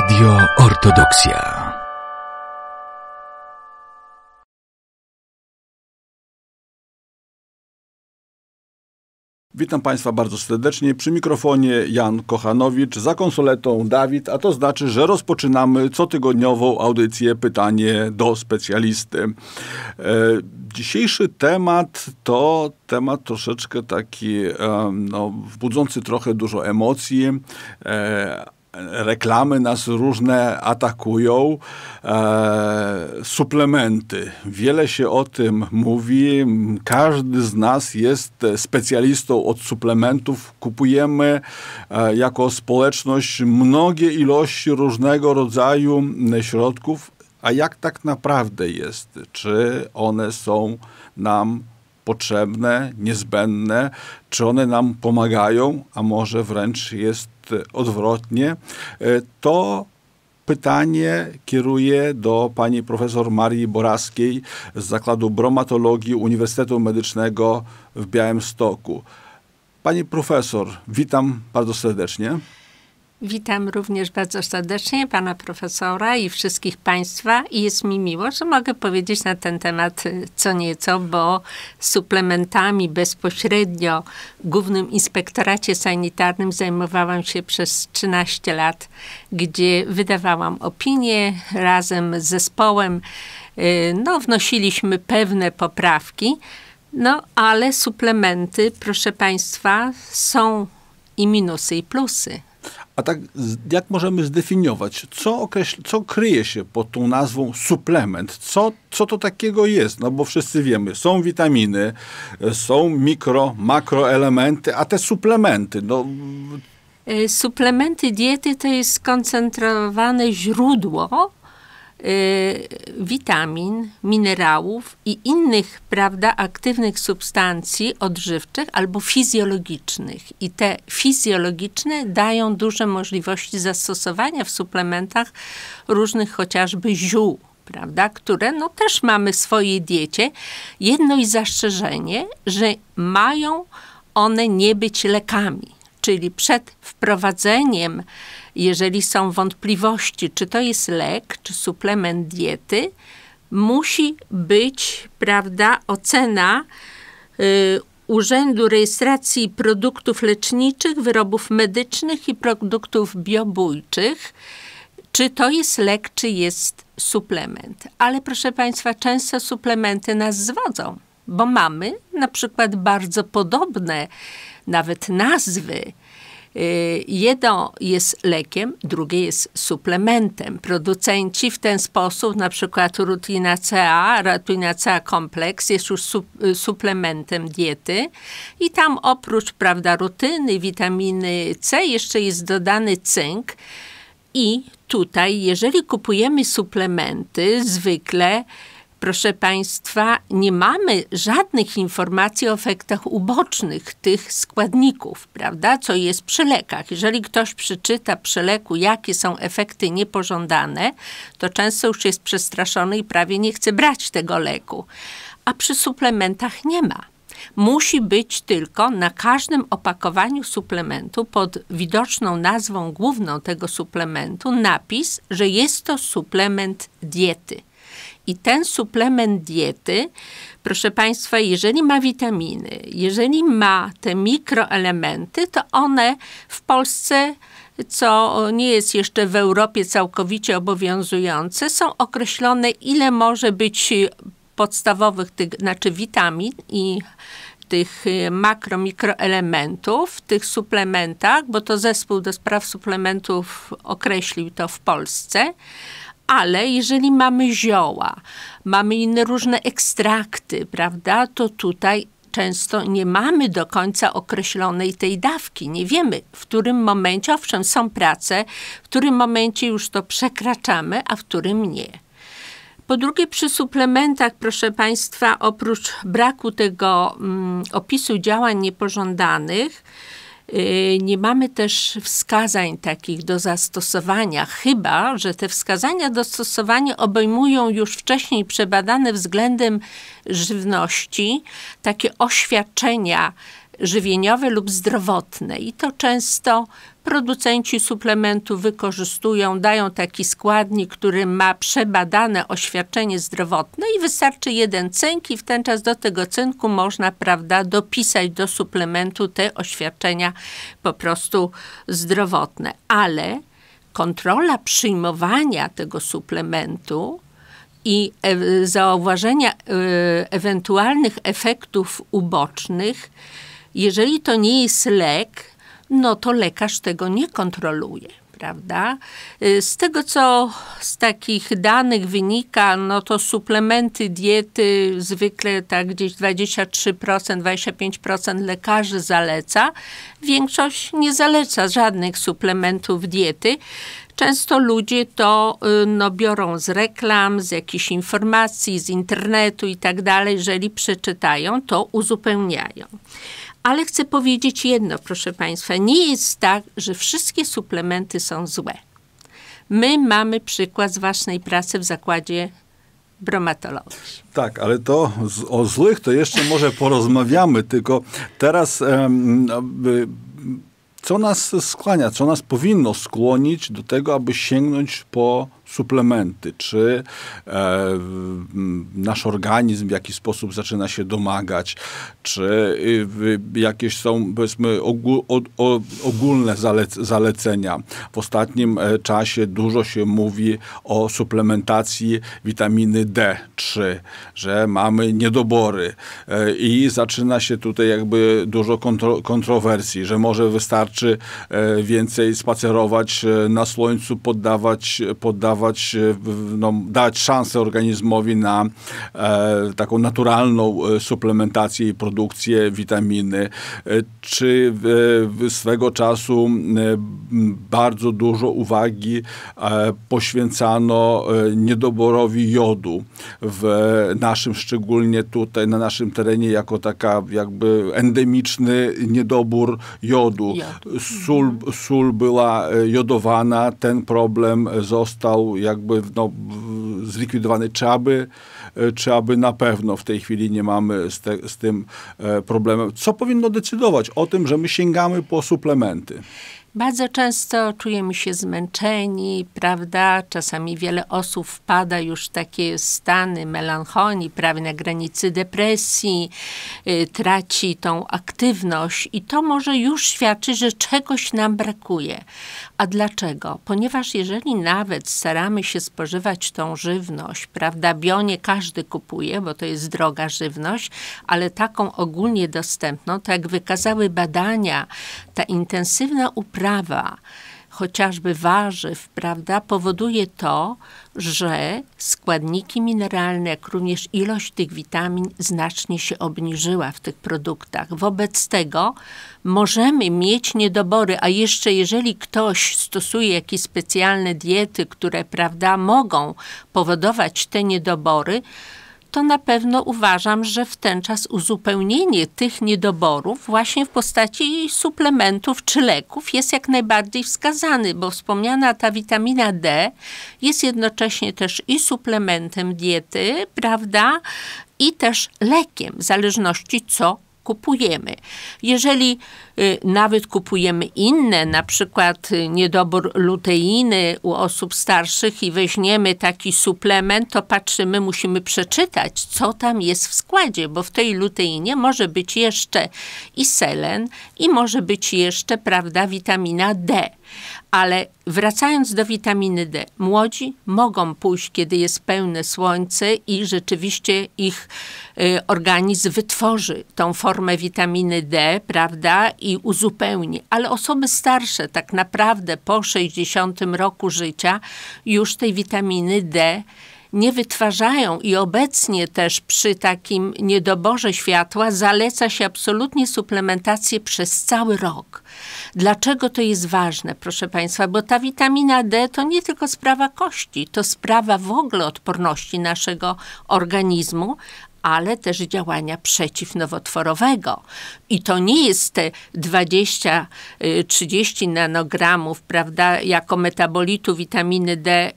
Radio Orthodoxia. Witam Państwa bardzo serdecznie. Przy mikrofonie Jan Kochanowicz, za konsoletą Dawid, a to znaczy, że rozpoczynamy cotygodniową audycję Pytanie do specjalisty. Dzisiejszy temat to temat troszeczkę taki budzący trochę dużo emocji. Reklamy nas różne atakują, suplementy. Wiele się o tym mówi. Każdy z nas jest specjalistą od suplementów. Kupujemy jako społeczność mnogie ilości różnego rodzaju środków. A jak tak naprawdę jest? Czy one są nam potrzebne, niezbędne? Czy one nam pomagają? A może wręcz jest odwrotnie? To pytanie kieruję do pani profesor Marii Borawskiej z Zakładu Bromatologii Uniwersytetu Medycznego w Białymstoku. Pani profesor, witam bardzo serdecznie. Witam również bardzo serdecznie pana profesora i wszystkich państwa i jest mi miło, że mogę powiedzieć na ten temat co nieco, bo suplementami bezpośrednio w Głównym Inspektoracie Sanitarnym zajmowałam się przez 13 lat, gdzie wydawałam opinie razem z zespołem, wnosiliśmy pewne poprawki, ale suplementy, proszę państwa, są i minusy i plusy. A tak jak możemy zdefiniować, co kryje się pod tą nazwą suplement? Co to takiego jest? Bo wszyscy wiemy, są witaminy, są makroelementy, a te suplementy, Suplementy diety to jest skoncentrowane źródło witamin, minerałów i innych, aktywnych substancji odżywczych albo fizjologicznych. I te fizjologiczne dają duże możliwości zastosowania w suplementach różnych chociażby ziół, które też mamy w swojej diecie. Jedno i zastrzeżenie, że mają one nie być lekami. Czyli przed wprowadzeniem, jeżeli są wątpliwości, czy to jest lek, czy suplement diety, musi być, ocena Urzędu Rejestracji Produktów Leczniczych, Wyrobów Medycznych i Produktów Biobójczych, czy to jest lek, czy jest suplement. Ale proszę państwa, często suplementy nas zwodzą, bo mamy na przykład bardzo podobne nawet nazwy. Jedno jest lekiem, drugie jest suplementem. Producenci w ten sposób, na przykład rutina CA kompleks jest już suplementem diety i tam oprócz, rutyny, witaminy C jeszcze jest dodany cynk i tutaj, jeżeli kupujemy suplementy, zwykle, proszę państwa, nie mamy żadnych informacji o efektach ubocznych tych składników, co jest przy lekach. Jeżeli ktoś przeczyta przy leku, jakie są efekty niepożądane, to często już jest przestraszony i prawie nie chce brać tego leku. A przy suplementach nie ma. Musi być tylko na każdym opakowaniu suplementu pod widoczną nazwą główną tego suplementu napis, że jest to suplement diety. I ten suplement diety, proszę państwa, jeżeli ma witaminy, jeżeli ma te mikroelementy, to one w Polsce, co nie jest jeszcze w Europie całkowicie obowiązujące, są określone, ile może być podstawowych, witamin i tych mikroelementów w tych suplementach, bo to Zespół do Spraw Suplementów określił to w Polsce. Ale jeżeli mamy zioła, mamy inne różne ekstrakty, to tutaj często nie mamy do końca określonej tej dawki. Nie wiemy, w którym momencie, owszem, są prace, w którym momencie już to przekraczamy, a w którym nie. Po drugie, przy suplementach, proszę państwa, oprócz braku tego opisu działań niepożądanych, nie mamy też wskazań takich do zastosowania, chyba że te wskazania do stosowania obejmują już wcześniej przebadane względem żywności takie oświadczenia żywieniowe lub zdrowotne i to często producenci suplementów wykorzystują, dają taki składnik, który ma przebadane oświadczenie zdrowotne i wystarczy jeden cynk i w ten czas do tego cynku można, prawda, dopisać do suplementu te oświadczenia po prostu zdrowotne. Ale kontrola przyjmowania tego suplementu i zauważenia ewentualnych efektów ubocznych, jeżeli to nie jest lek, no to lekarz tego nie kontroluje, prawda? Z tego, co z takich danych wynika, no to suplementy, diety zwykle tak gdzieś 23%, 25% lekarzy zaleca. Większość nie zaleca żadnych suplementów diety. Często ludzie to no, biorą z reklam, z jakichś informacji, z internetu i tak dalej. Jeżeli przeczytają, to uzupełniają. Ale chcę powiedzieć jedno, proszę Państwa, nie jest tak, że wszystkie suplementy są złe. My mamy przykład z własnej pracy w zakładzie bromatologii. Tak, ale to o złych to jeszcze może porozmawiamy, tylko teraz co nas skłania, co nas powinno skłonić do tego, aby sięgnąć po suplementy? Czy nasz organizm w jakiś sposób zaczyna się domagać? Czy jakieś są, powiedzmy, ogólne zalecenia? W ostatnim czasie dużo się mówi o suplementacji witaminy D3, że mamy niedobory i zaczyna się tutaj jakby dużo kontrowersji, że może wystarczy więcej spacerować na słońcu, dać szansę organizmowi na taką naturalną suplementację i produkcję witaminy. Czy swego czasu bardzo dużo uwagi poświęcano niedoborowi jodu w naszym, szczególnie tutaj na naszym terenie, jako taka jakby endemiczny niedobór jodu. Sól była jodowana, ten problem został jakby no, zlikwidowany. Czy aby na pewno w tej chwili nie mamy z tym problemem? Co powinno decydować o tym, że my sięgamy po suplementy? Bardzo często czujemy się zmęczeni, prawda? Czasami wiele osób wpada już w takie stany melancholii, prawie na granicy depresji, traci tą aktywność i to może już świadczyć, że czegoś nam brakuje. A dlaczego? Ponieważ jeżeli nawet staramy się spożywać tą żywność, prawda? Bio nie każdy kupuje, bo to jest droga żywność, ale taką ogólnie dostępną, to jak wykazały badania, ta intensywna uprawa chociażby warzyw, prawda, powoduje to, że składniki mineralne, jak również ilość tych witamin znacznie się obniżyła w tych produktach. Wobec tego możemy mieć niedobory, a jeszcze jeżeli ktoś stosuje jakieś specjalne diety, które, prawda, mogą powodować te niedobory, to na pewno uważam, że w ten czas uzupełnienie tych niedoborów właśnie w postaci suplementów czy leków jest jak najbardziej wskazany, bo wspomniana ta witamina D jest jednocześnie też i suplementem diety, prawda, i też lekiem, w zależności co kupujemy. Jeżeli nawet kupujemy inne, na przykład niedobór luteiny u osób starszych i weźmiemy taki suplement, to patrzymy, musimy przeczytać, co tam jest w składzie, bo w tej luteinie może być jeszcze i selen i może być jeszcze, prawda, witamina D. Ale wracając do witaminy D, młodzi mogą pójść, kiedy jest pełne słońce i rzeczywiście ich organizm wytworzy tą formę witaminy D, prawda, i uzupełni. Ale osoby starsze tak naprawdę po 60 roku życia już tej witaminy D nie wytwarzają i obecnie też przy takim niedoborze światła zaleca się absolutnie suplementację przez cały rok. Dlaczego to jest ważne, proszę Państwa? Bo ta witamina D to nie tylko sprawa kości, to sprawa w ogóle odporności naszego organizmu, ale też działania przeciwnowotworowego. I to nie jest te 20-30 nanogramów, prawda, jako metabolitu witaminy D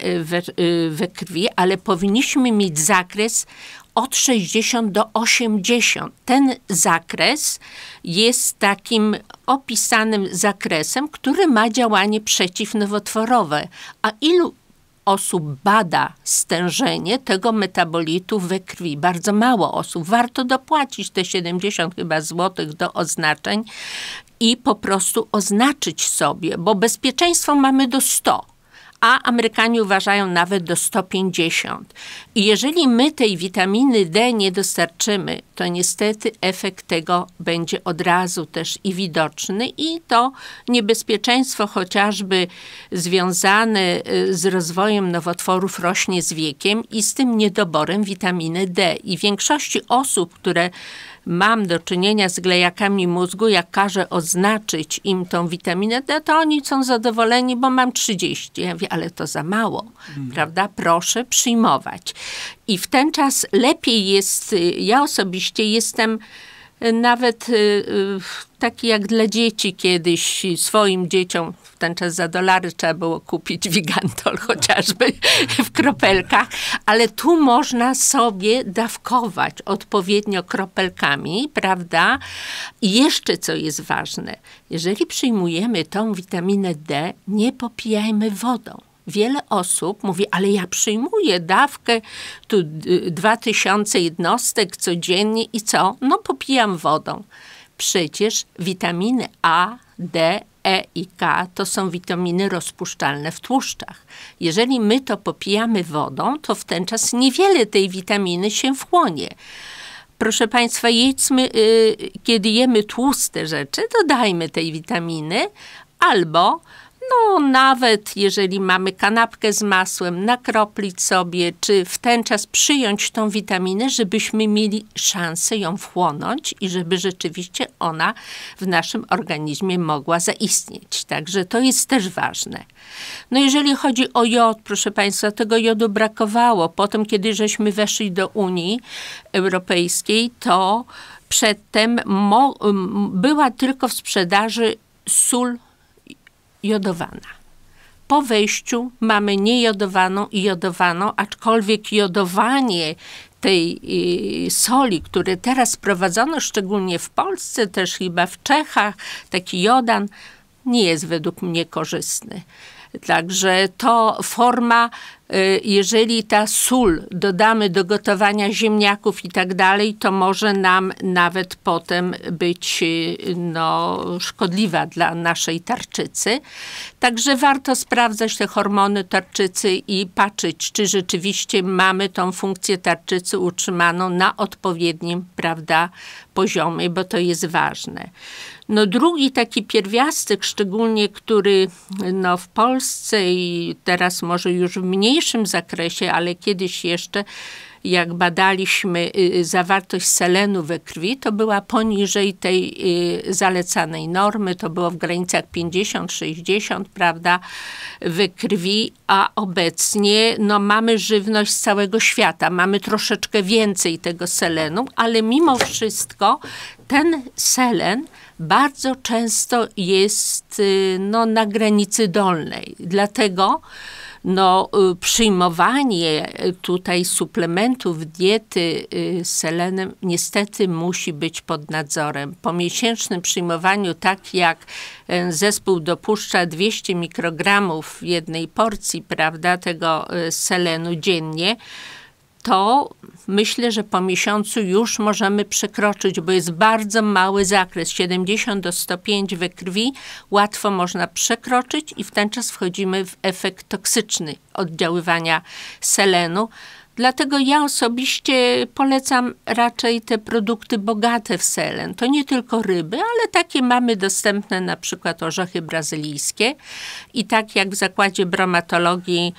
we krwi, ale powinniśmy mieć zakres od 60 do 80. Ten zakres jest takim opisanym zakresem, który ma działanie przeciwnowotworowe. A ilu osób bada stężenie tego metabolitu we krwi? Bardzo mało osób. Warto dopłacić te 70 chyba złotych do oznaczeń i po prostu oznaczyć sobie, bo bezpieczeństwo mamy do 100, a Amerykanie uważają nawet do 150. I jeżeli my tej witaminy D nie dostarczymy, to niestety efekt tego będzie od razu też i widoczny, i to niebezpieczeństwo chociażby związane z rozwojem nowotworów rośnie z wiekiem i z tym niedoborem witaminy D. I w większości osób, które mam do czynienia z glejakami mózgu, jak każę oznaczyć im tą witaminę D, to oni są zadowoleni, bo mam 30. Ja mówię, ale to za mało, prawda? Proszę przyjmować. I w ten czas lepiej jest, ja osobiście jestem nawet taki jak dla dzieci kiedyś, swoim dzieciom, w ten czas za dolary trzeba było kupić Wigantol chociażby w kropelkach, ale tu można sobie dawkować odpowiednio kropelkami, prawda? I jeszcze co jest ważne, jeżeli przyjmujemy tą witaminę D, nie popijajmy wodą. Wiele osób mówi, ale ja przyjmuję dawkę tu 2000 jednostek codziennie i co? No popijam wodą. Przecież witaminy A, D, E i K to są witaminy rozpuszczalne w tłuszczach. Jeżeli my to popijamy wodą, to w ten czas niewiele tej witaminy się wchłonie. Proszę Państwa, jedzmy, kiedy jemy tłuste rzeczy, dodajmy tej witaminy, albo no nawet jeżeli mamy kanapkę z masłem, nakroplić sobie, czy w ten czas przyjąć tą witaminę, żebyśmy mieli szansę ją wchłonąć i żeby rzeczywiście ona w naszym organizmie mogła zaistnieć. Także to jest też ważne. No jeżeli chodzi o jod, proszę Państwa, tego jodu brakowało. Potem, kiedy żeśmy weszli do Unii Europejskiej, to przedtem była tylko w sprzedaży sól jodowana. Po wejściu mamy niejodowaną i jodowaną, aczkolwiek jodowanie tej soli, które teraz prowadzono, szczególnie w Polsce, też chyba w Czechach, taki jodan nie jest według mnie korzystny. Także to forma, jeżeli ta sól dodamy do gotowania ziemniaków i tak dalej, to może nam nawet potem być no, szkodliwa dla naszej tarczycy. Także warto sprawdzać te hormony tarczycy i patrzeć, czy rzeczywiście mamy tą funkcję tarczycy utrzymaną na odpowiednim, prawda, poziomie, bo to jest ważne. No drugi taki pierwiastek, szczególnie który no, w Polsce i teraz może już w mniejszym zakresie, ale kiedyś jeszcze, jak badaliśmy zawartość selenu we krwi, to była poniżej tej zalecanej normy, to było w granicach 50-60, prawda, we krwi, a obecnie no, mamy żywność z całego świata, mamy troszeczkę więcej tego selenu, ale mimo wszystko ten selen bardzo często jest no, na granicy dolnej, dlatego no, przyjmowanie tutaj suplementów diety z selenem niestety musi być pod nadzorem. Po miesięcznym przyjmowaniu, tak jak zespół dopuszcza 200 mikrogramów w jednej porcji, prawda, tego selenu dziennie, to myślę, że po miesiącu już możemy przekroczyć, bo jest bardzo mały zakres, 70 do 105 we krwi, łatwo można przekroczyć i w ten czas wchodzimy w efekt toksyczny oddziaływania selenu. Dlatego ja osobiście polecam raczej te produkty bogate w selen. To nie tylko ryby, ale takie mamy dostępne, na przykład orzechy brazylijskie. I tak jak w Zakładzie Bromatologii,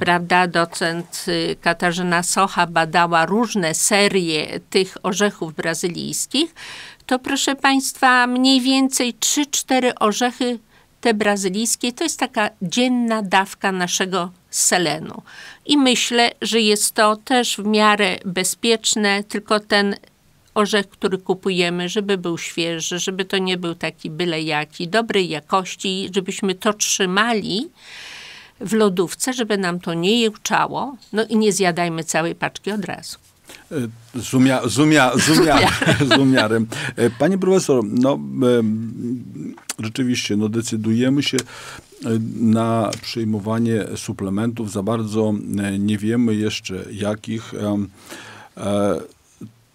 prawda, docent Katarzyna Socha badała różne serie tych orzechów brazylijskich, to proszę Państwa, mniej więcej 3-4 orzechy te brazylijskie, to jest taka dzienna dawka naszego selenu. I myślę, że jest to też w miarę bezpieczne, tylko ten orzech, który kupujemy, żeby był świeży, żeby to nie był taki byle jaki, dobrej jakości, żebyśmy to trzymali w lodówce, żeby nam to nie juczało. No i nie zjadajmy całej paczki od razu. Z umiarem. Pani profesor, no rzeczywiście, no decydujemy się na przyjmowanie suplementów. Za bardzo nie wiemy jeszcze jakich.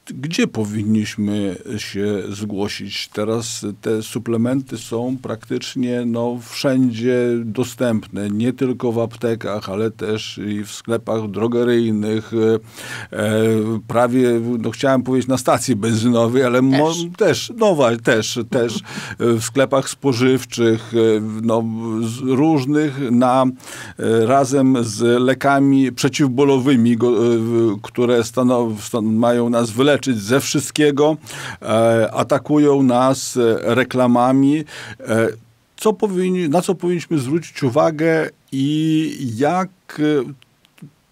Gdzie powinniśmy się zgłosić? Teraz te suplementy są praktycznie no, wszędzie dostępne. Nie tylko w aptekach, ale też i w sklepach drogeryjnych. Prawie, no, chciałem powiedzieć na stacji benzynowej, ale też w sklepach spożywczych, no, różnych, razem z lekami przeciwbólowymi, które mają nas wyleczyć ze wszystkiego, atakują nas reklamami. Na co powinniśmy zwrócić uwagę i jak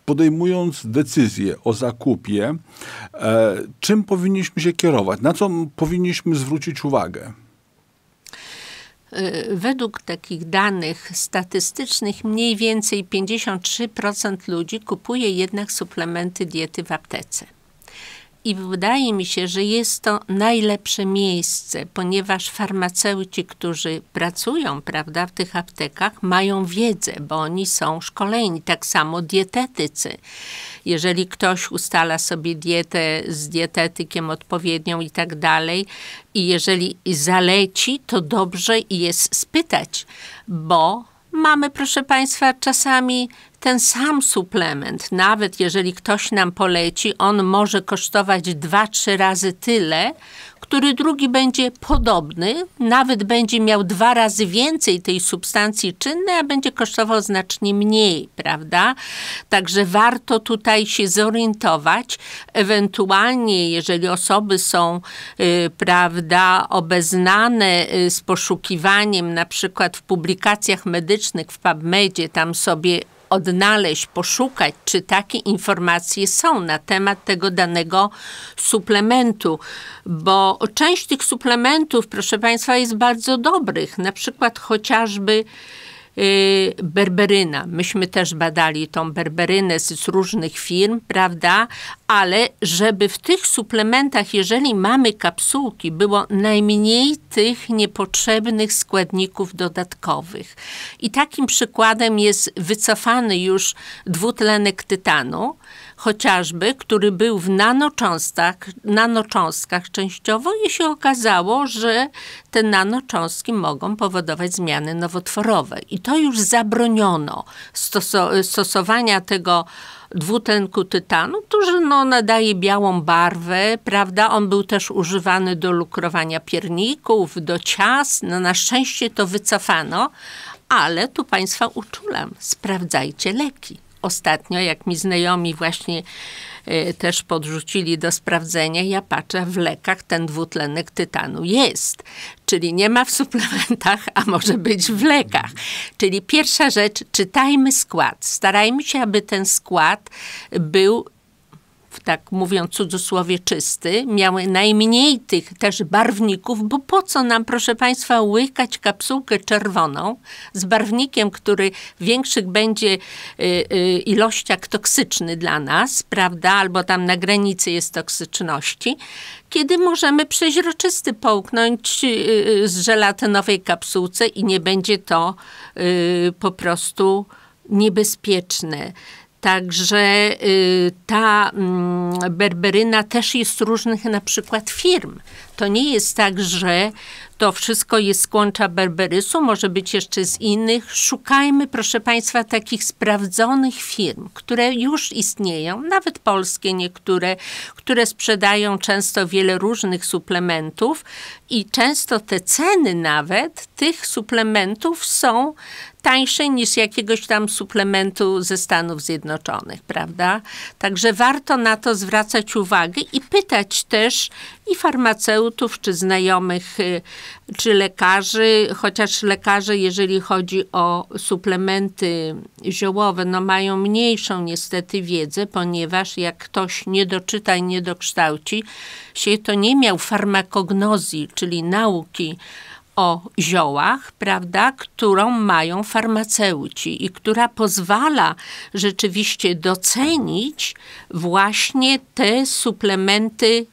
podejmując decyzję o zakupie, czym powinniśmy się kierować? Na co powinniśmy zwrócić uwagę? Według takich danych statystycznych mniej więcej 53% ludzi kupuje jednak suplementy diety w aptece. I wydaje mi się, że jest to najlepsze miejsce, ponieważ farmaceuci, którzy pracują, prawda, w tych aptekach, mają wiedzę, bo oni są szkoleni. Tak samo dietetycy. Jeżeli ktoś ustala sobie dietę z dietetykiem odpowiednią i tak dalej, i jeżeli zaleci, to dobrze jest spytać, bo mamy, proszę Państwa, czasami ten sam suplement, nawet jeżeli ktoś nam poleci, on może kosztować 2-3 razy tyle, który drugi będzie podobny, nawet będzie miał 2 razy więcej tej substancji czynnej, a będzie kosztował znacznie mniej, prawda? Także warto tutaj się zorientować. Ewentualnie, jeżeli osoby są, prawda, obeznane z poszukiwaniem, na przykład w publikacjach medycznych, w PubMedzie, tam sobie odnaleźć, poszukać, czy takie informacje są na temat tego danego suplementu. Bo część tych suplementów, proszę Państwa, jest bardzo dobrych. Na przykład chociażby berberyna. Myśmy też badali tą berberynę z różnych firm, prawda? Ale żeby w tych suplementach, jeżeli mamy kapsułki, było najmniej tych niepotrzebnych składników dodatkowych. I takim przykładem jest wycofany już dwutlenek tytanu, chociażby, który był w nanocząstkach częściowo i się okazało, że te nanocząstki mogą powodować zmiany nowotworowe. I to już zabroniono stosowania tego dwutlenku tytanu, który no, nadaje białą barwę, prawda? On był też używany do lukrowania pierników, do ciast. No, na szczęście to wycofano, ale tu Państwa uczulam, sprawdzajcie leki. Ostatnio, jak mi znajomi właśnie też podrzucili do sprawdzenia, ja patrzę, w lekach ten dwutlenek tytanu jest. Czyli nie ma w suplementach, a może być w lekach. Czyli pierwsza rzecz, czytajmy skład. Starajmy się, aby ten skład był, tak mówiąc w cudzysłowie, czysty, miały najmniej tych też barwników, bo po co nam, proszę Państwa, łykać kapsułkę czerwoną z barwnikiem, który większych będzie ilościach toksyczny dla nas, prawda, albo tam na granicy jest toksyczności, kiedy możemy przeźroczysty połknąć z żelatynowej kapsułce i nie będzie to po prostu niebezpieczne. Także ta berberyna też jest różnych na przykład firm. To nie jest tak, że to wszystko jest z kłącza berberysu, może być jeszcze z innych. Szukajmy, proszę Państwa, takich sprawdzonych firm, które już istnieją, nawet polskie niektóre, które sprzedają często wiele różnych suplementów i często te ceny nawet tych suplementów są tańsze niż jakiegoś tam suplementu ze Stanów Zjednoczonych, prawda? Także warto na to zwracać uwagę i pytać też i farmaceutów, czy znajomych, czy lekarzy, chociaż lekarze, jeżeli chodzi o suplementy ziołowe, no mają mniejszą niestety wiedzę, ponieważ jak ktoś nie doczyta i nie dokształci się, to nie miał farmakognozji, czyli nauki o ziołach, prawda, którą mają farmaceuci i która pozwala rzeczywiście docenić właśnie te suplementy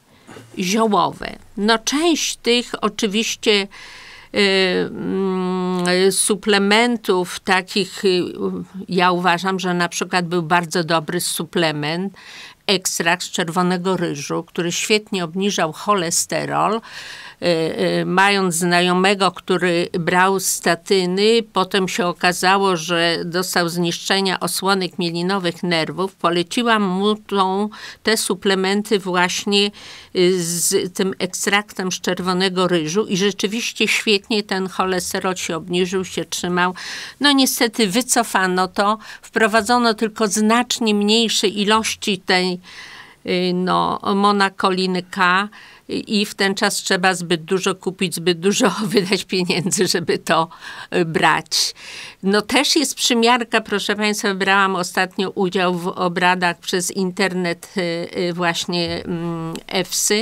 ziołowe. No część tych oczywiście suplementów takich, ja uważam, że na przykład był bardzo dobry suplement, ekstrakt z czerwonego ryżu, który świetnie obniżał cholesterol. Mając znajomego, który brał statyny, potem się okazało, że dostał zniszczenia osłonek mielinowych nerwów. Poleciłam mu te suplementy właśnie z tym ekstraktem z czerwonego ryżu i rzeczywiście świetnie ten cholesterol się obniżył, się trzymał. No niestety wycofano to, wprowadzono tylko znacznie mniejsze ilości tej monakoliny K i w ten czas trzeba zbyt dużo kupić, zbyt dużo wydać pieniędzy, żeby to brać. No też jest przymiarka, proszę Państwa, brałam ostatnio udział w obradach przez internet właśnie EFSA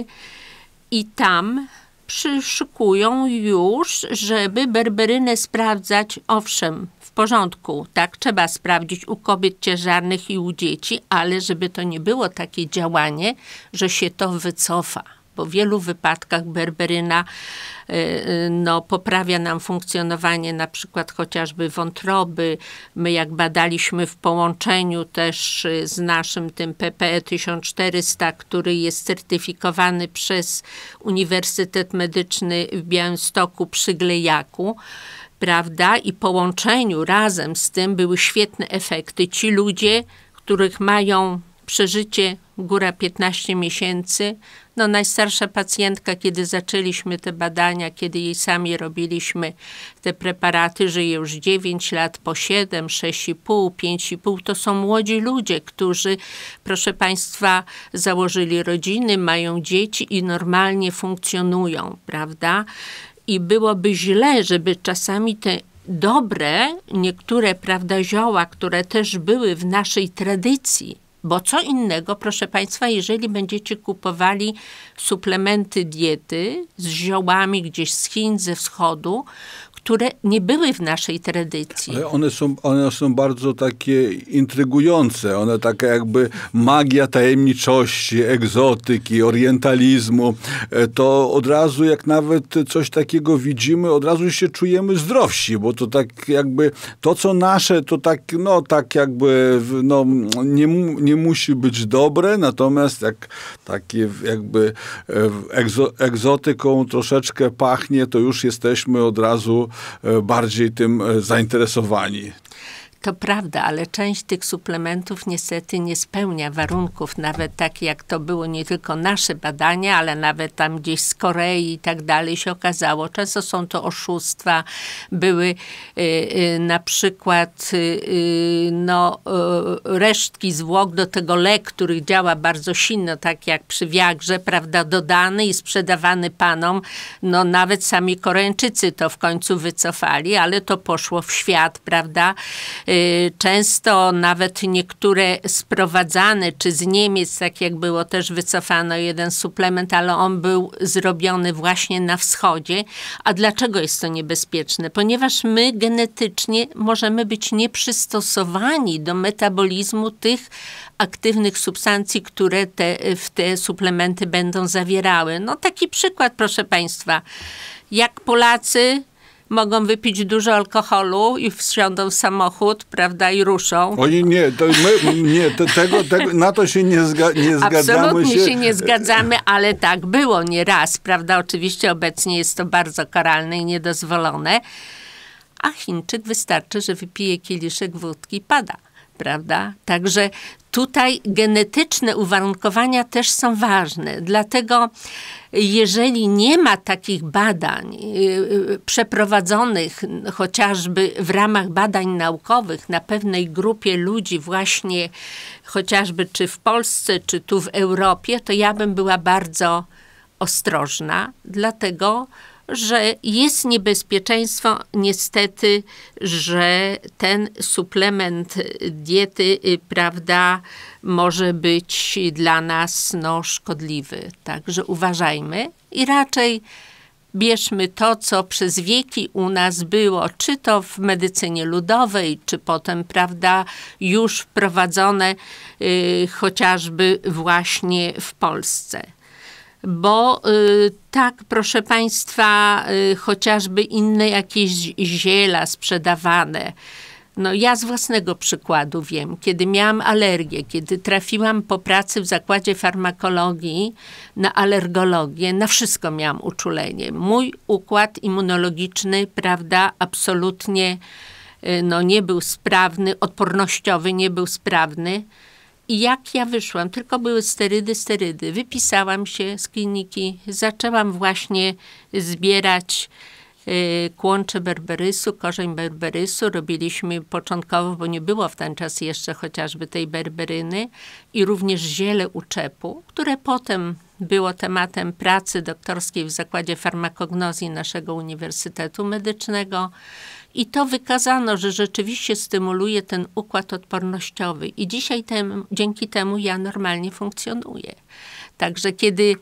i tam przyszykują już, żeby berberynę sprawdzać, owszem, w porządku, tak, trzeba sprawdzić u kobiet ciężarnych i u dzieci, ale żeby to nie było takie działanie, że się to wycofa. Bo w wielu wypadkach berberyna poprawia nam funkcjonowanie na przykład chociażby wątroby. My jak badaliśmy w połączeniu też z naszym tym PPE 1400, który jest certyfikowany przez Uniwersytet Medyczny w Białymstoku przy Glejaku, prawda? I połączeniu razem z tym były świetne efekty. Ci ludzie, których mają przeżycie góra 15 miesięcy, no najstarsza pacjentka, kiedy zaczęliśmy te badania, kiedy jej sami robiliśmy te preparaty, żyje już 9 lat, po 7, 6,5, 5,5. To są młodzi ludzie, którzy, proszę Państwa, założyli rodziny, mają dzieci i normalnie funkcjonują, prawda? I byłoby źle, żeby czasami te dobre, niektóre, prawda, zioła, które też były w naszej tradycji, bo co innego, proszę Państwa, jeżeli będziecie kupowali suplementy diety z ziołami gdzieś z Chin, ze wschodu, które nie były w naszej tradycji. Ale one są bardzo takie intrygujące. One taka jakby magia tajemniczości, egzotyki, orientalizmu. To od razu, jak nawet coś takiego widzimy, od razu się czujemy zdrowsi, bo to tak jakby to, co nasze, to nie musi być dobre, natomiast egzotyką troszeczkę pachnie, to już jesteśmy od razu bardziej tym zainteresowani. To prawda, ale część tych suplementów niestety nie spełnia warunków, nawet tak jak to było nie tylko nasze badania, ale nawet tam gdzieś z Korei i tak dalej się okazało. Często są to oszustwa. Były na przykład resztki zwłok do tego lek, który działa bardzo silno, tak jak przy Viagrze, prawda, dodany i sprzedawany panom. No nawet sami Koreańczycy to w końcu wycofali, ale to poszło w świat, prawda. Często nawet niektóre sprowadzane, czy z Niemiec, tak jak było, też wycofano jeden suplement, ale on był zrobiony właśnie na wschodzie. A dlaczego jest to niebezpieczne? Ponieważ my genetycznie możemy być nieprzystosowani do metabolizmu tych aktywnych substancji, które w te suplementy będą zawierały. No taki przykład, proszę Państwa, jak Polacy mogą wypić dużo alkoholu i wsiądą w samochód, prawda, i ruszą. Oni nie, to my, nie, to tego, na to się nie zgadzamy. Absolutnie się nie zgadzamy, ale tak było nieraz, prawda. Oczywiście obecnie jest to bardzo karalne i niedozwolone. A Chińczyk wystarczy, że wypije kieliszek wódki i pada, prawda. Także tutaj genetyczne uwarunkowania też są ważne. Dlatego jeżeli nie ma takich badań przeprowadzonych chociażby w ramach badań naukowych na pewnej grupie ludzi właśnie chociażby czy w Polsce, czy tu w Europie, to ja bym była bardzo ostrożna, dlatego że jest niebezpieczeństwo niestety, że ten suplement diety, prawda, może być dla nas szkodliwy. Także uważajmy i raczej bierzmy to, co przez wieki u nas było, czy to w medycynie ludowej, czy potem, prawda, już wprowadzone chociażby właśnie w Polsce. Bo tak, proszę Państwa, chociażby inne jakieś ziela sprzedawane. No ja z własnego przykładu wiem, kiedy miałam alergię, kiedy trafiłam po pracy w zakładzie farmakologii na alergologię, na wszystko miałam uczulenie. Mój układ immunologiczny, prawda, absolutnie nie był sprawny, odpornościowy nie był sprawny. I jak ja wyszłam, tylko były sterydy, wypisałam się z kliniki, zaczęłam właśnie zbierać kłącze berberysu, korzeń berberysu. Robiliśmy początkowo, bo nie było w ten czas jeszcze chociażby tej berberyny i również ziele uczepu, które potem było tematem pracy doktorskiej w Zakładzie Farmakognozji naszego Uniwersytetu Medycznego. I to wykazano, że rzeczywiście stymuluje ten układ odpornościowy. I dzisiaj dzięki temu ja normalnie funkcjonuję. Także kiedy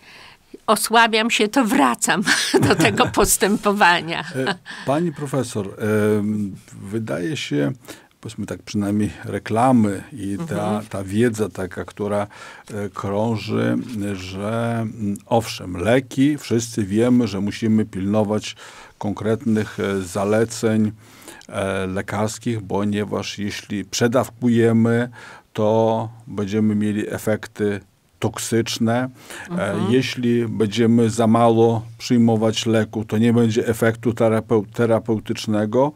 osłabiam się, to wracam do tego postępowania. Pani profesor, wydaje się, powiedzmy tak, przynajmniej reklamy i ta wiedza taka, która krąży, że owszem, leki, wszyscy wiemy, że musimy pilnować konkretnych zaleceń lekarskich, ponieważ jeśli przedawkujemy, to będziemy mieli efekty toksyczne. Jeśli będziemy za mało przyjmować leku, to nie będzie efektu terapeutycznego.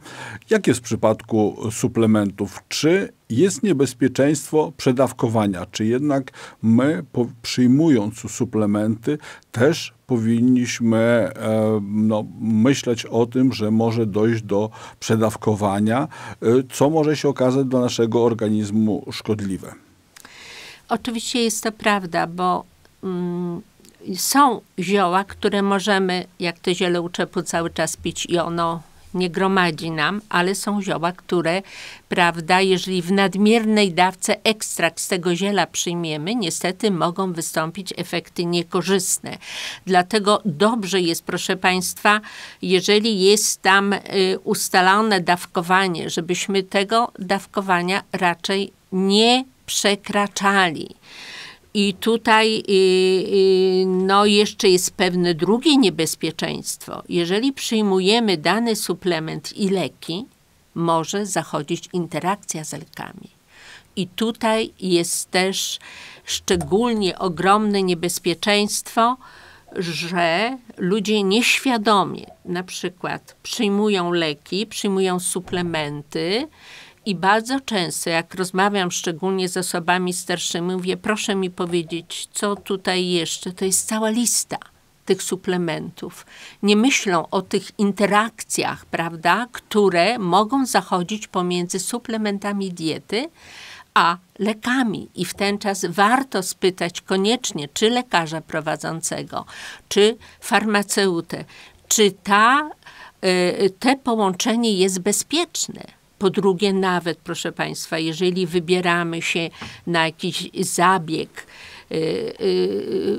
Jak jest w przypadku suplementów? Czy jest niebezpieczeństwo przedawkowania? Czy jednak my, przyjmując suplementy, też powinniśmy myśleć o tym, że może dojść do przedawkowania, co może się okazać dla naszego organizmu szkodliwe? Oczywiście jest to prawda, bo są zioła, które możemy, jak to ziele uczepu, cały czas pić i ono nie gromadzi nam, ale są zioła, które, prawda, jeżeli w nadmiernej dawce ekstrakt z tego ziela przyjmiemy, niestety mogą wystąpić efekty niekorzystne. Dlatego dobrze jest, proszę Państwa, jeżeli jest tam ustalone dawkowanie, żebyśmy tego dawkowania raczej nie przekraczali. I tutaj jeszcze jest pewne drugie niebezpieczeństwo. Jeżeli przyjmujemy dany suplement i leki, może zachodzić interakcja z lekami. I tutaj jest też szczególnie ogromne niebezpieczeństwo, że ludzie nieświadomie na przykład przyjmują leki, przyjmują suplementy. I bardzo często, jak rozmawiam szczególnie z osobami starszymi, mówię, proszę mi powiedzieć, co tutaj jeszcze. To jest cała lista tych suplementów. Nie myślą o tych interakcjach, prawda, które mogą zachodzić pomiędzy suplementami diety a lekami. I w ten czas warto spytać koniecznie, czy lekarza prowadzącego, czy farmaceutę, czy te połączenie jest bezpieczne. Po drugie, nawet, proszę Państwa, jeżeli wybieramy się na jakiś zabieg,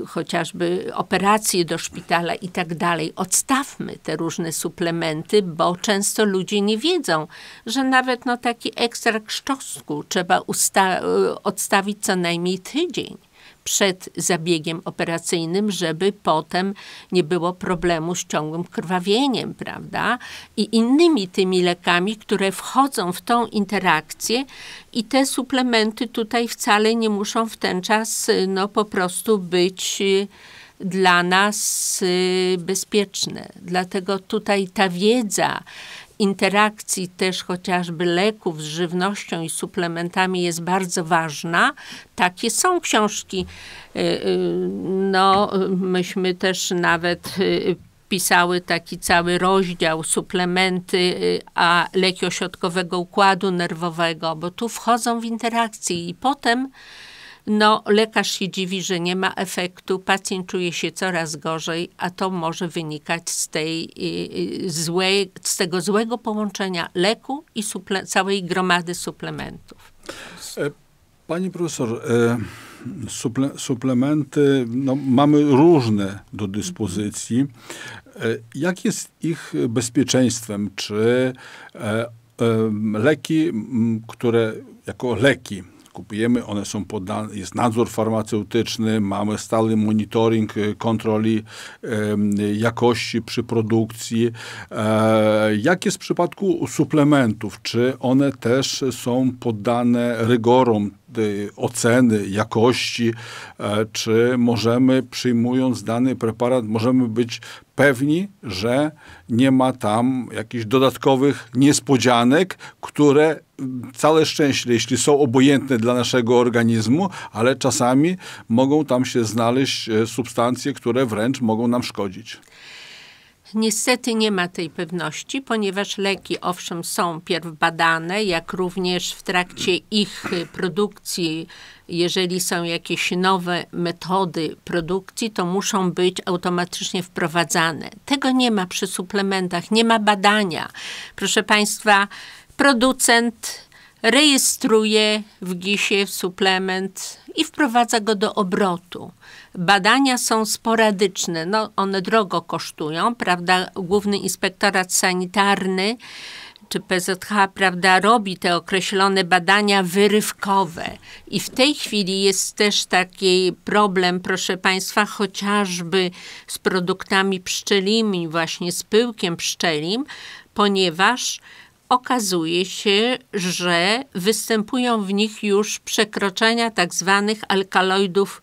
chociażby operacje do szpitala i tak dalej, odstawmy te różne suplementy, bo często ludzie nie wiedzą, że nawet taki ekstrakt szczosnku trzeba odstawić co najmniej tydzień przed zabiegiem operacyjnym, żeby potem nie było problemu z ciągłym krwawieniem, prawda? I innymi tymi lekami, które wchodzą w tą interakcję i te suplementy tutaj wcale nie muszą w ten czas po prostu być dla nas bezpieczne. Dlatego tutaj ta wiedza interakcji też chociażby leków z żywnością i suplementami jest bardzo ważna. Takie są książki. Myśmy też nawet pisały taki cały rozdział suplementy, a leki ośrodkowego układu nerwowego, bo tu wchodzą w interakcję i potem no lekarz się dziwi, że nie ma efektu, pacjent czuje się coraz gorzej, a to może wynikać z tej z tego złego połączenia leku i całej gromady suplementów. Pani profesor, suplementy mamy różne do dyspozycji. Jak jest ich bezpieczeństwem? Czy leki, które jako leki kupujemy, one są poddane, jest nadzór farmaceutyczny, mamy stały monitoring kontroli jakości przy produkcji. Jak jest w przypadku suplementów? Czy one też są poddane rygorom oceny jakości? Czy możemy, przyjmując dany preparat, możemy być pewni, że nie ma tam jakichś dodatkowych niespodzianek, które całe szczęście, jeśli są obojętne dla naszego organizmu, ale czasami mogą tam się znaleźć substancje, które wręcz mogą nam szkodzić? Niestety nie ma tej pewności, ponieważ leki owszem są pierw badane, jak również w trakcie ich produkcji, jeżeli są jakieś nowe metody produkcji, to muszą być automatycznie wprowadzane. Tego nie ma przy suplementach, nie ma badania. Proszę Państwa, producent rejestruje w GIS-ie suplement i wprowadza go do obrotu. Badania są sporadyczne, no one drogo kosztują, prawda? Główny Inspektorat Sanitarny czy PZH, prawda, robi te określone badania wyrywkowe. I w tej chwili jest też taki problem, proszę Państwa, chociażby z produktami pszczelimi, właśnie z pyłkiem pszczelim, ponieważ okazuje się, że występują w nich już przekroczenia tak zwanych alkaloidów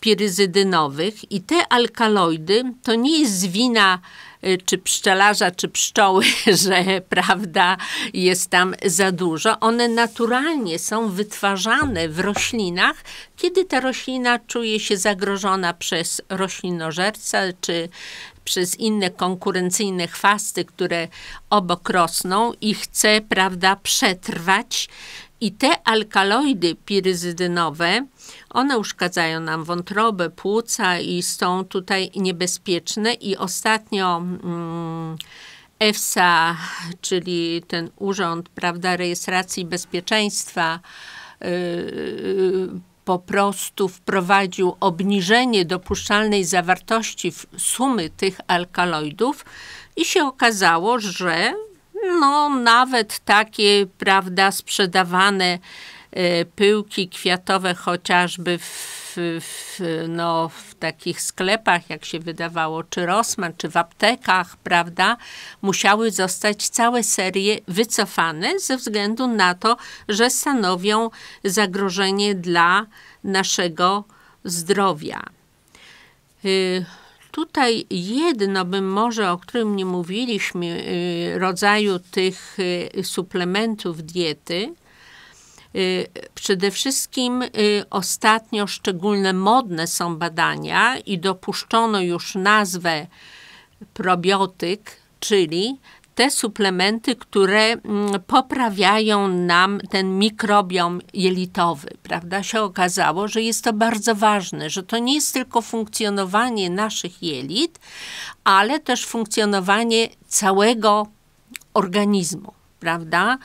piryzydynowych i te alkaloidy to nie jest wina czy pszczelarza, czy pszczoły, że prawda, jest tam za dużo. One naturalnie są wytwarzane w roślinach, kiedy ta roślina czuje się zagrożona przez roślinożerca, czy przez inne konkurencyjne chwasty, które obok rosną i chce, prawda, przetrwać. I te alkaloidy piryzydynowe, one uszkadzają nam wątrobę, płuca i są tutaj niebezpieczne. I ostatnio EFSA, czyli ten urząd, prawda, rejestracji bezpieczeństwa, po prostu wprowadził obniżenie dopuszczalnej zawartości sumy tych alkaloidów i się okazało, że no, nawet takie, prawda, sprzedawane pyłki kwiatowe chociażby w takich sklepach, jak się wydawało, czy Rossmann, czy w aptekach, prawda, musiały zostać całe serie wycofane ze względu na to, że stanowią zagrożenie dla naszego zdrowia. Tutaj jedno bym może, o którym nie mówiliśmy, rodzaju tych suplementów diety. Przede wszystkim ostatnio szczególnie modne są badania i dopuszczono już nazwę probiotyk, czyli te suplementy, które poprawiają nam ten mikrobiom jelitowy, prawda? Się okazało, że jest to bardzo ważne, że to nie jest tylko funkcjonowanie naszych jelit, ale też funkcjonowanie całego organizmu, prawda?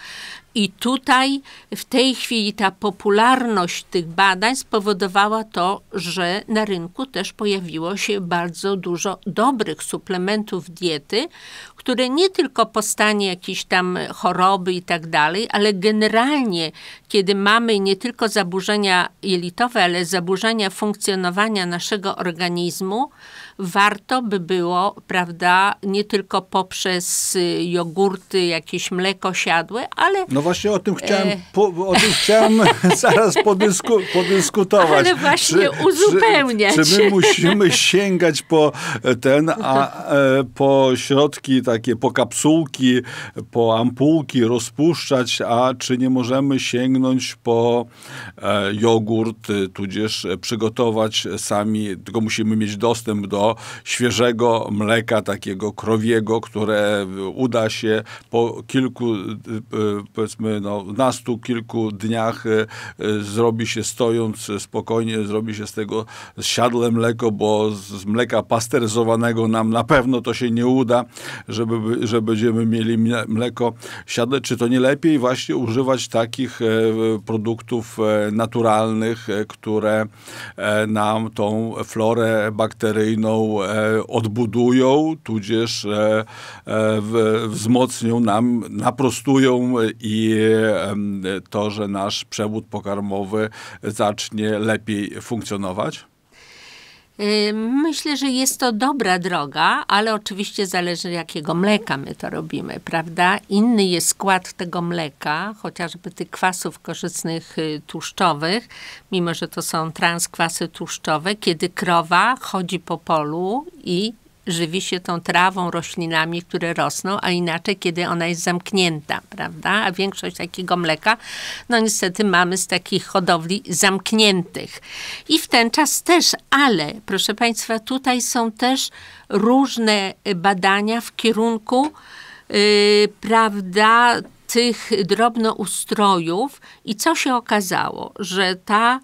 I tutaj w tej chwili ta popularność tych badań spowodowała to, że na rynku też pojawiło się bardzo dużo dobrych suplementów diety, które nie tylko po stanie jakiejś tam choroby i tak dalej, ale generalnie, kiedy mamy nie tylko zaburzenia jelitowe, ale zaburzenia funkcjonowania naszego organizmu, warto by było, prawda, nie tylko poprzez jogurty, jakieś mleko siadłe, ale... No właśnie o tym chciałem, zaraz podyskutować. Ale właśnie uzupełniać. Czy my musimy sięgać po po środki takie, po kapsułki, po ampułki, rozpuszczać, a czy nie możemy sięgnąć po jogurt, tudzież przygotować sami, tylko musimy mieć dostęp do świeżego mleka, takiego krowiego, które uda się po kilku powiedzmy na stu kilku dniach zrobi się stojąc spokojnie, zrobi się z tego siadłe mleko, bo z mleka pasteryzowanego nam na pewno to się nie uda, że będziemy mieli mleko siadłe. Czy to nie lepiej właśnie używać takich produktów naturalnych, które nam tą florę bakteryjną odbudują, tudzież wzmocnią nam, naprostują i to, że nasz przewód pokarmowy zacznie lepiej funkcjonować? Myślę, że jest to dobra droga, ale oczywiście zależy, jakiego mleka my to robimy, prawda? Inny jest skład tego mleka, chociażby tych kwasów korzystnych tłuszczowych, mimo że to są transkwasy tłuszczowe, kiedy krowa chodzi po polu i żywi się tą trawą, roślinami, które rosną, a inaczej, kiedy ona jest zamknięta, prawda? A większość takiego mleka, no niestety mamy z takich hodowli zamkniętych. I w ten czas też, ale proszę Państwa, tutaj są też różne badania w kierunku, prawda, tych drobnoustrojów i co się okazało, że ta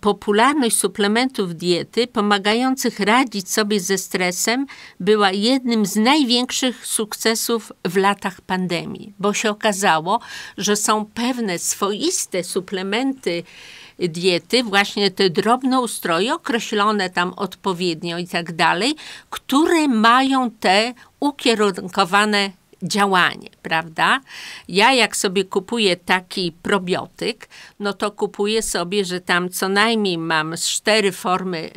popularność suplementów diety pomagających radzić sobie ze stresem była jednym z największych sukcesów w latach pandemii, bo się okazało, że są pewne swoiste suplementy diety, właśnie te drobnoustroje określone tam odpowiednio i tak dalej, które mają te ukierunkowane działanie, prawda? Ja jak sobie kupuję taki probiotyk, no to kupuję sobie, że tam co najmniej mam 4 formy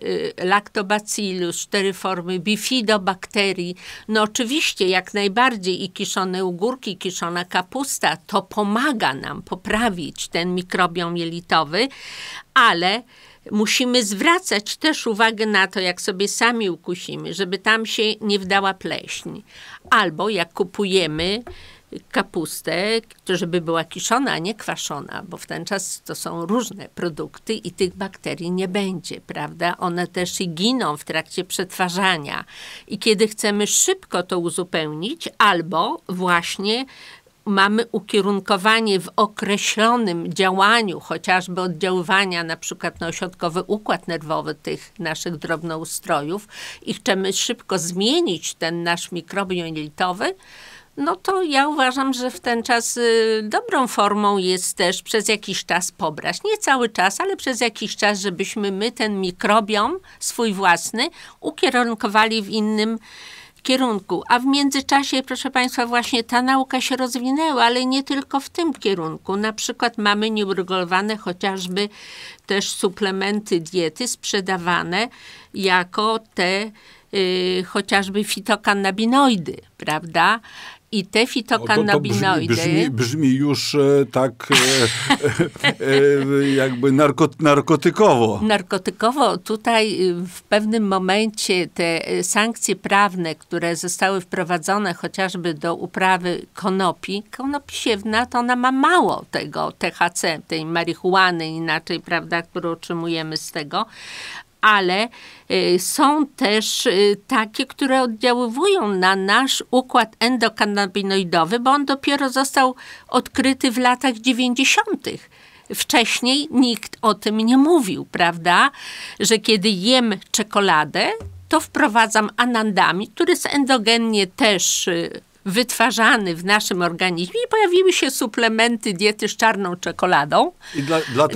lactobacillus, 4 formy bifidobakterii. No oczywiście jak najbardziej i kiszone ogórki, kiszona kapusta, to pomaga nam poprawić ten mikrobiom jelitowy, ale musimy zwracać też uwagę na to, jak sobie sami ukusimy, żeby tam się nie wdała pleśń. Albo jak kupujemy kapustę, to żeby była kiszona, a nie kwaszona, bo w ten czas to są różne produkty i tych bakterii nie będzie, prawda? One też i giną w trakcie przetwarzania. I kiedy chcemy szybko to uzupełnić, albo właśnie mamy ukierunkowanie w określonym działaniu, chociażby oddziaływania na przykład na ośrodkowy układ nerwowy tych naszych drobnoustrojów i chcemy szybko zmienić ten nasz mikrobiom jelitowy, no to ja uważam, że w ten czas dobrą formą jest też przez jakiś czas pobrać. Nie cały czas, ale przez jakiś czas, żebyśmy my ten mikrobiom swój własny ukierunkowali w innym kierunku. A w międzyczasie, proszę Państwa, właśnie ta nauka się rozwinęła, ale nie tylko w tym kierunku. Na przykład mamy nieuregulowane chociażby też suplementy diety sprzedawane jako te chociażby fitokannabinoidy, prawda? I te fitokannabinoidy... No to brzmi już tak jakby narkotykowo. Narkotykowo. Tutaj w pewnym momencie te sankcje prawne, które zostały wprowadzone chociażby do uprawy konopi siewna, to ona ma mało tego THC, tej marihuany inaczej, prawda, którą otrzymujemy z tego, ale są też takie, które oddziaływują na nasz układ endokannabinoidowy, bo on dopiero został odkryty w latach 90. Wcześniej nikt o tym nie mówił, prawda? Że kiedy jem czekoladę, to wprowadzam anandamid, który jest endogennie też wytwarzany w naszym organizmie i pojawiły się suplementy diety z czarną czekoladą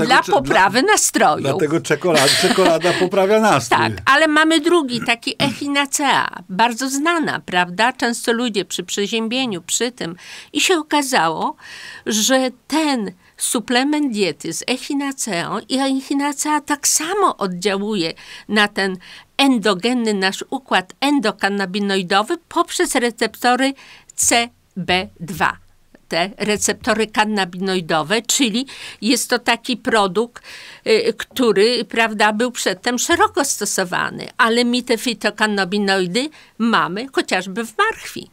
dla poprawy nastroju. Dlatego czekolada poprawia nastrój. Tak, ale mamy drugi, taki Echinacea, bardzo znana, prawda? Często ludzie przy przeziębieniu, przy tym. I się okazało, że ten suplement diety z echinaceą i echinacea tak samo oddziałuje na ten endogenny nasz układ endokannabinoidowy poprzez receptory CB2. Te receptory kannabinoidowe, czyli jest to taki produkt, który, prawda, był przedtem szeroko stosowany, ale my te fitokannabinoidy mamy chociażby w marchwi.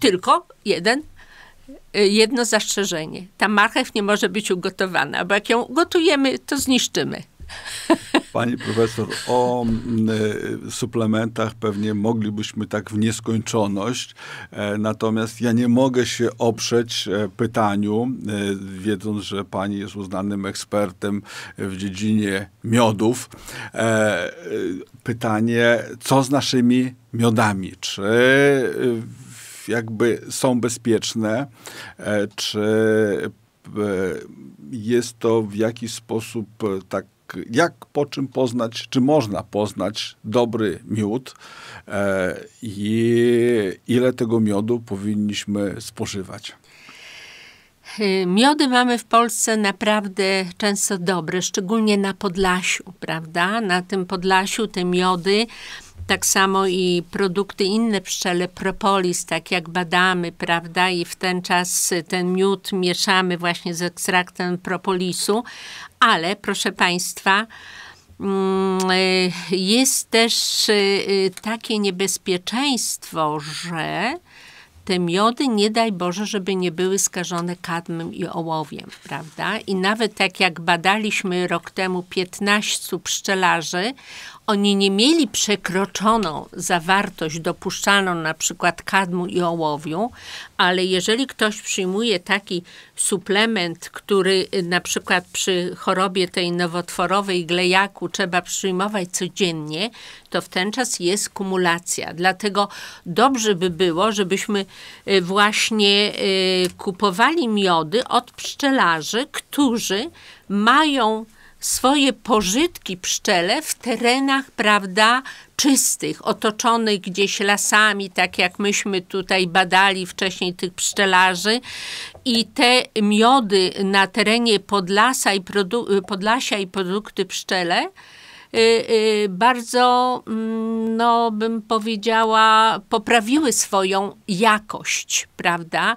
Tylko jedno zastrzeżenie. Ta marchew nie może być ugotowana, bo jak ją gotujemy, to zniszczymy. Pani profesor, o suplementach pewnie moglibyśmy tak w nieskończoność. Natomiast ja nie mogę się oprzeć pytaniu, wiedząc, że pani jest uznanym ekspertem w dziedzinie miodów. Pytanie, co z naszymi miodami? Czy jakby są bezpieczne? Czy jest to w jakiś sposób tak, jak po czym poznać, czy można poznać dobry miód i ile tego miodu powinniśmy spożywać? Miody mamy w Polsce naprawdę często dobre, szczególnie na Podlasiu, prawda? Na tym Podlasiu te miody, tak samo i produkty inne pszczele, propolis, tak jak badamy, prawda? I w ten czas ten miód mieszamy właśnie z ekstraktem propolisu. Ale, proszę państwa, jest też takie niebezpieczeństwo, że te miody, nie daj Boże, żeby nie były skażone kadmem i ołowiem, prawda? I nawet tak jak badaliśmy rok temu 15 pszczelarzy, oni nie mieli przekroczoną zawartość dopuszczalną na przykład kadmu i ołowiu, ale jeżeli ktoś przyjmuje taki suplement, który na przykład przy chorobie tej nowotworowej glejaku trzeba przyjmować codziennie, to w ten czas jest kumulacja. Dlatego dobrze by było, żebyśmy właśnie kupowali miody od pszczelarzy, którzy mają swoje pożytki pszczele w terenach, prawda, czystych, otoczonych gdzieś lasami, tak jak myśmy tutaj badali wcześniej tych pszczelarzy. I te miody na terenie Podlasia i produkty pszczele bardzo, no bym powiedziała, poprawiły swoją jakość, prawda?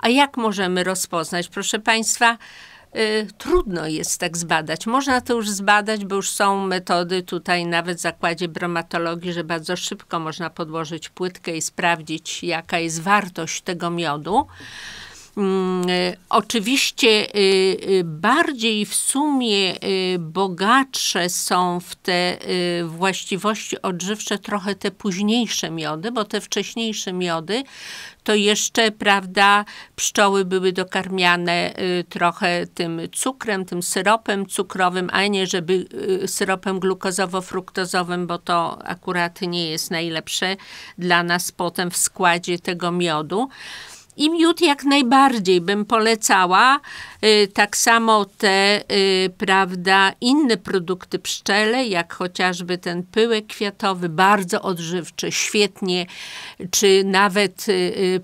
A jak możemy rozpoznać? Proszę państwa, trudno jest tak zbadać. Można to już zbadać, bo już są metody tutaj nawet w zakładzie bromatologii, że bardzo szybko można podłożyć płytkę i sprawdzić, jaka jest wartość tego miodu. Oczywiście bardziej w sumie bogatsze są w te właściwości odżywcze trochę te późniejsze miody, bo te wcześniejsze miody to jeszcze, prawda, pszczoły były dokarmiane trochę tym cukrem, tym syropem cukrowym, a nie żeby syropem glukozowo-fruktozowym, bo to akurat nie jest najlepsze dla nas potem w składzie tego miodu. I miód jak najbardziej bym polecała, tak samo te, prawda, inne produkty pszczele, jak chociażby ten pyłek kwiatowy, bardzo odżywczy, świetnie, czy nawet,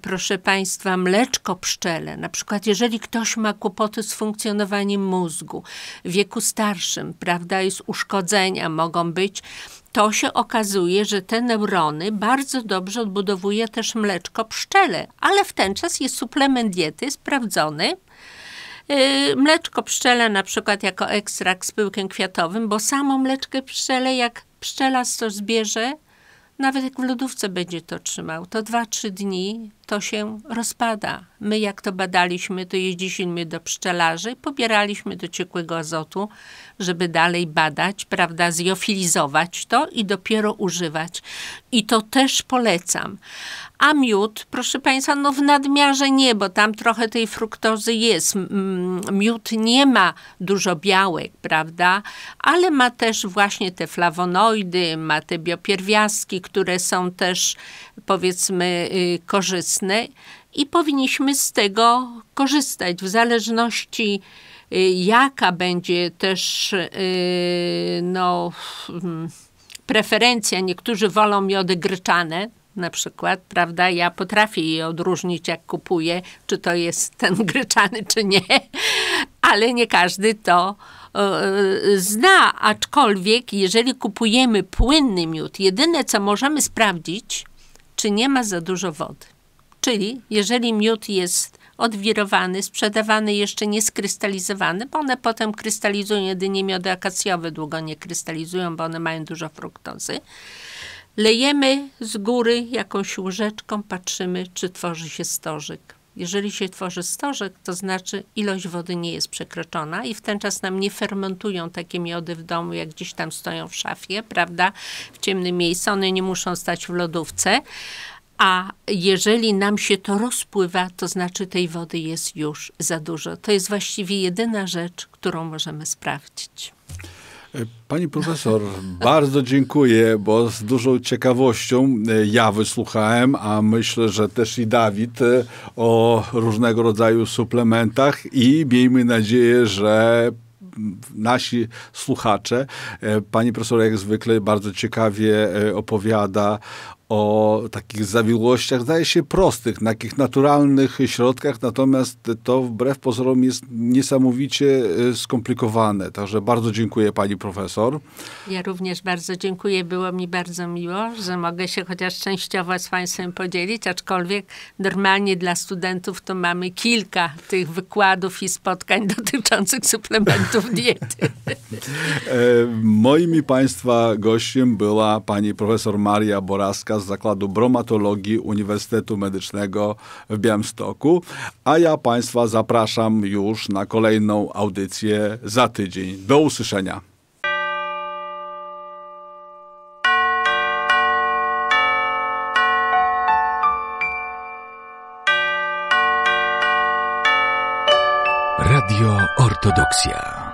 proszę państwa, mleczko pszczele. Na przykład, jeżeli ktoś ma kłopoty z funkcjonowaniem mózgu w wieku starszym, prawda, jest uszkodzenia mogą być, to się okazuje, że te neurony bardzo dobrze odbudowuje też mleczko pszczele, ale w ten czas jest suplement diety sprawdzony. Mleczko pszczele na przykład jako ekstrakt z pyłkiem kwiatowym, bo samo mleczkę pszczele, jak pszczela to zbierze, nawet jak w lodówce będzie to trzymał, to 2-3 dni to się rozpada. My jak to badaliśmy, to jeździliśmy do pszczelarzy, pobieraliśmy do ciekłego azotu, żeby dalej badać, prawda, zjofilizować to i dopiero używać. I to też polecam. A miód, proszę państwa, no w nadmiarze nie, bo tam trochę tej fruktozy jest. Miód nie ma dużo białek, prawda, ale ma też właśnie te flawonoidy, ma te biopierwiastki, które są też, powiedzmy, korzystne i powinniśmy z tego korzystać w zależności jaka będzie też no, preferencja. Niektórzy wolą miody gryczane na przykład, prawda? Ja potrafię je odróżnić, jak kupuję, czy to jest ten gryczany, czy nie. Ale nie każdy to zna. Aczkolwiek, jeżeli kupujemy płynny miód, jedyne, co możemy sprawdzić, czy nie ma za dużo wody. Czyli jeżeli miód jest odwirowany, sprzedawany, jeszcze nie skrystalizowany, bo one potem krystalizują, jedynie miody akacjowe długo nie krystalizują, bo one mają dużo fruktozy. Lejemy z góry jakąś łyżeczką, patrzymy, czy tworzy się storzyk. Jeżeli się tworzy stożek, to znaczy ilość wody nie jest przekroczona i w ten czas nam nie fermentują takie miody w domu, jak gdzieś tam stoją w szafie, prawda, w ciemnym miejscu, one nie muszą stać w lodówce. A jeżeli nam się to rozpływa, to znaczy tej wody jest już za dużo. To jest właściwie jedyna rzecz, którą możemy sprawdzić. Pani profesor, bardzo dziękuję, bo z dużą ciekawością ja wysłuchałem, a myślę, że też i Dawid, o różnego rodzaju suplementach i miejmy nadzieję, że nasi słuchacze. Pani profesor jak zwykle bardzo ciekawie opowiada o takich zawiłościach, zdaje się prostych, takich naturalnych środkach, natomiast to wbrew pozorom jest niesamowicie skomplikowane. Także bardzo dziękuję pani profesor. Ja również bardzo dziękuję. Było mi bardzo miło, że mogę się chociaż częściowo z państwem podzielić, aczkolwiek normalnie dla studentów to mamy kilka tych wykładów i spotkań dotyczących suplementów diety. Moim i państwa gościem była pani profesor Maria Borawska z Zakładu Bromatologii Uniwersytetu Medycznego w Białymstoku, a ja państwa zapraszam już na kolejną audycję za tydzień. Do usłyszenia. Radio Ortodoksja.